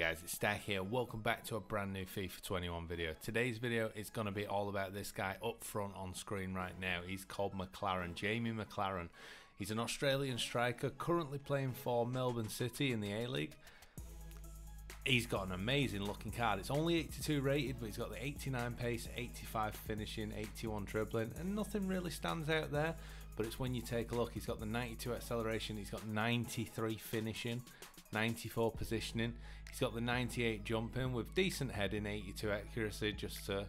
guys, it's Stack here. Welcome back to a brand new FIFA 21 video. Today's video is going to be all about this guy up front on screen right now. He's called MacLaren, Jamie MacLaren. He's an Australian striker currently playing for Melbourne City in the A-League. He's got an amazing looking card. It's only 82 rated, but he's got the 89 pace, 85 finishing, 81 dribbling, and nothing really stands out there. But it's when you take a look, he's got the 92 acceleration, he's got 93 finishing, 94 positioning, he's got the 98 jumping with decent heading, 82 accuracy, just to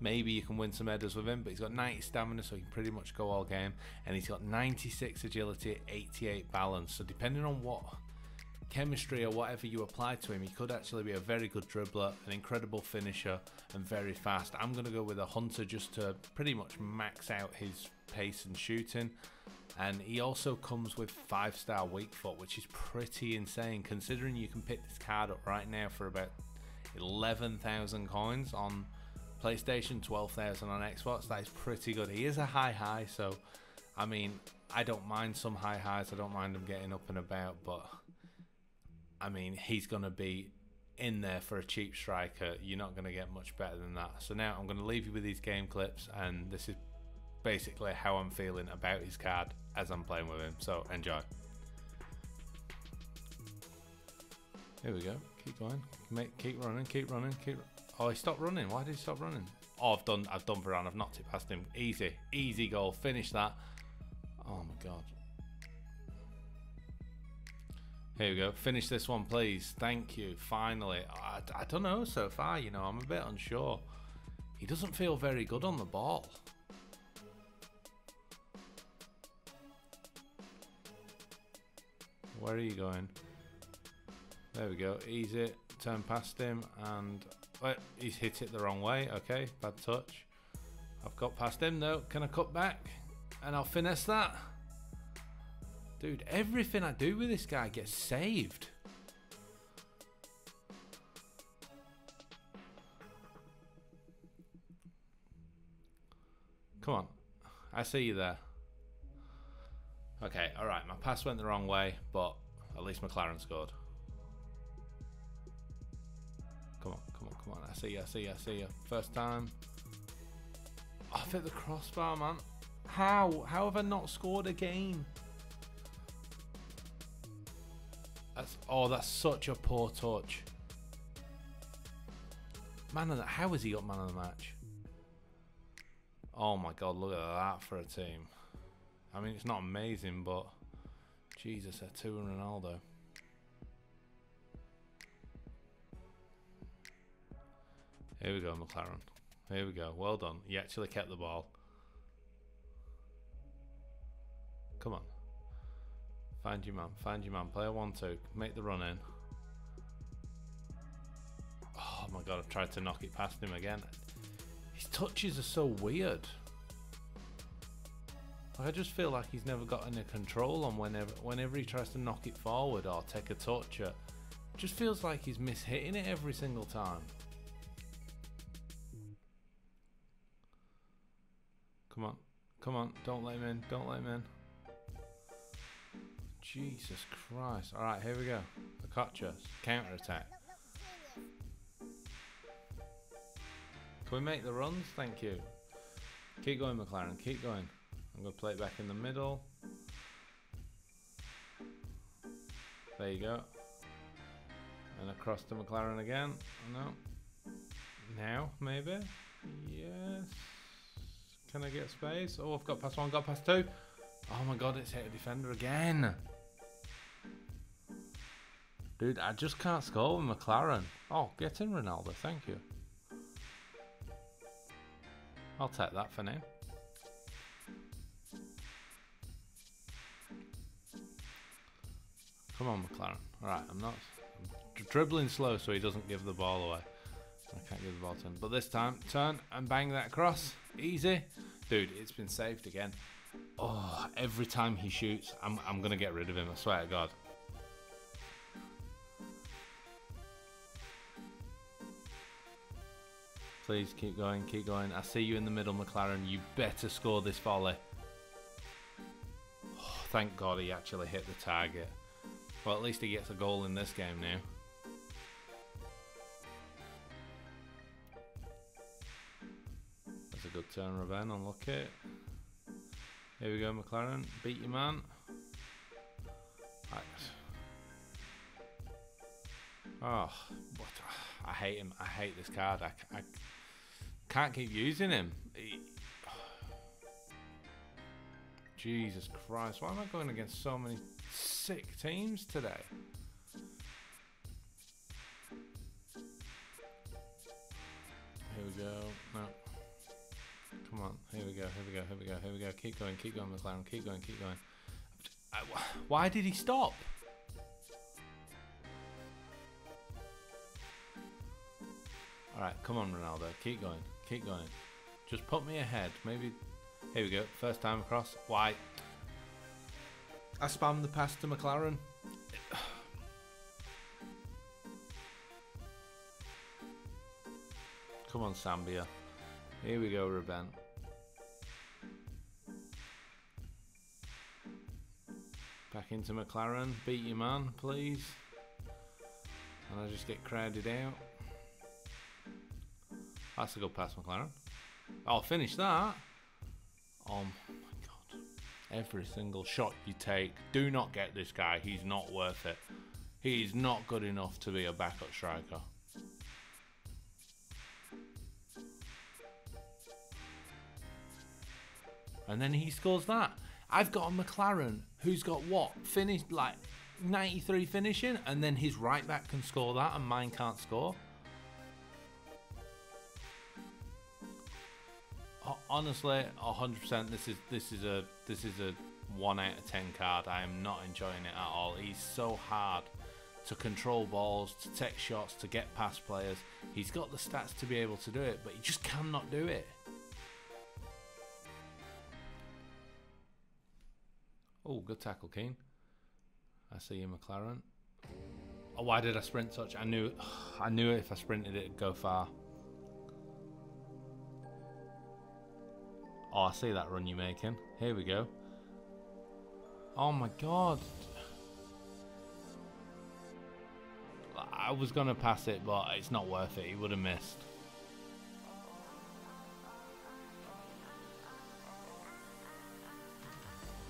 maybe you can win some headers with him, but he's got 90 stamina, so he can pretty much go all game, and he's got 96 agility, 88 balance. So depending on what chemistry or whatever you apply to him, he could actually be a very good dribbler, an incredible finisher, and very fast. I'm going to go with a hunter just to pretty much max out his pace and shooting. And he also comes with 5-star weak foot, which is pretty insane considering you can pick this card up right now for about 11,000 coins on PlayStation, 12,000 on Xbox. That is pretty good. He is a high, so I mean, I don't mind some highs. I don't mind him getting up and about, but I mean, he's going to be in there for a cheap striker. You're not going to get much better than that. So now I'm going to leave you with these game clips, and this is basically how I'm feeling about his card as I'm playing with him. So enjoy. Here we go. Keep going. Keep running. Keep running. Oh, he stopped running. Why did he stop running? Oh, I've done Varane. I've knocked it past him. Easy. Easy goal. Finish that. Oh my God. Here we go. Finish this one, please. Thank you. Finally. I don't know so far, you know. I'm a bit unsure. He doesn't feel very good on the ball. Where are you going? There we go. Easy. Turn past him and... Wait, he's hit it the wrong way. Okay. Bad touch. I've got past him, though. Can I cut back? And I'll finesse that. Dude, everything I do with this guy gets saved. Come on. I see you there. Okay, alright, my pass went the wrong way, but at least MacLaren scored. Come on, come on, come on. I see you, I see you, I see you. First time. Oh, I've hit the crossbar, man. How? How have I not scored a game? Oh, that's such a poor touch. Man of the... How has he got man of the match? Oh my God, look at that for a team. I mean, it's not amazing, but... Jesus, they're two and Ronaldo. Here we go, MacLaren. Here we go. Well done. You actually kept the ball. Come on. Find your man, find your man. Player 1-2, make the run in. Oh my God, I've tried to knock it past him again. His touches are so weird. Like, I just feel like he's never got any control on whenever he tries to knock it forward or take a touch. It just feels like he's mishitting it every single time. Come on, come on, don't let him in, don't let him in. Jesus Christ. Alright, here we go. The Kocha. Counter attack. Can we make the runs? Thank you. Keep going, MacLaren. Keep going. I'm going to play it back in the middle. There you go. And across to MacLaren again. No. Now, maybe? Yes. Can I get space? Oh, I've got past one, got past two. Oh my God, it's hit a defender again. Dude, I just can't score with MacLaren. Oh, get in, Ronaldo. Thank you. I'll take that for now. Come on, MacLaren. Right, I'm dribbling slow so he doesn't give the ball away. I can't give the ball to him. But this time, turn and bang that across. Easy. Dude, it's been saved again. Oh, every time he shoots, I'm gonna get rid of him, I swear to God. Please keep going, keep going. I see you in the middle, MacLaren. You better score this volley. Oh, thank God he actually hit the target. Well, at least he gets a goal in this game now. a good turn, Raven, unlock it. Here we go, McLaren, beat your man. Right. Oh, what? I hate him. I hate this card. I can't keep using him. Jesus Christ, why am I going against so many sick teams today? Here we go. No. Come on. Here we go. Here we go. Here we go. Here we go. Keep going. Keep going, McLaren. Keep going. Keep going. Why did he stop? Alright, come on, Ronaldo. Keep going. Keep going. Just put me ahead. Maybe. Here we go. First time across. Why? I spammed the pass to McLaren. Come on, Sambia. Here we go, Raven. Back into McLaren. Beat your man, please. And I just get crowded out. That's a good pass, McLaren. I'll finish that. Oh my god. Every single shot you take. Do not get this guy. He's not worth it. He is not good enough to be a backup striker. And then he scores that. I've got a McLaren who's got what? Finished like 93 finishing, and then his right back can score that and mine can't score. Honestly, 100%. This is a 1 out of 10 card. I am not enjoying it at all. He's so hard to control balls, to take shots, to get past players. He's got the stats to be able to do it, but he just cannot do it. Oh, good tackle, Keane. I see you, McLaren. Oh, why did I sprint touch? I knew if I sprinted it would go far. Oh, I see that run you're making. Here we go. Oh my god. I was going to pass it, but it's not worth it. He would have missed.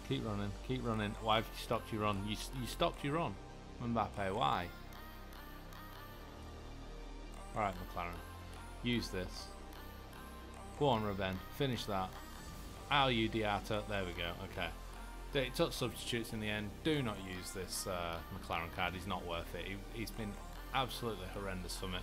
Keep running, keep running. Why have you stopped your run? You stopped your run, Mbappe, why? Alright, McLaren, use this. Go on, Raven, finish that. Ow, you Diatta, there we go, okay. It took substitutes in the end. Do not use this McLaren card, he's not worth it. He's been absolutely horrendous from it.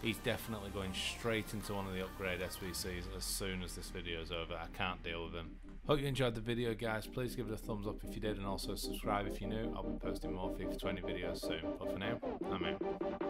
He's definitely going straight into one of the upgrade SBCs as soon as this video is over. I can't deal with him. Hope you enjoyed the video, guys. Please give it a thumbs up if you did, and also subscribe if you're new. I'll be posting more FIFA 20 videos soon. But for now, I'm out.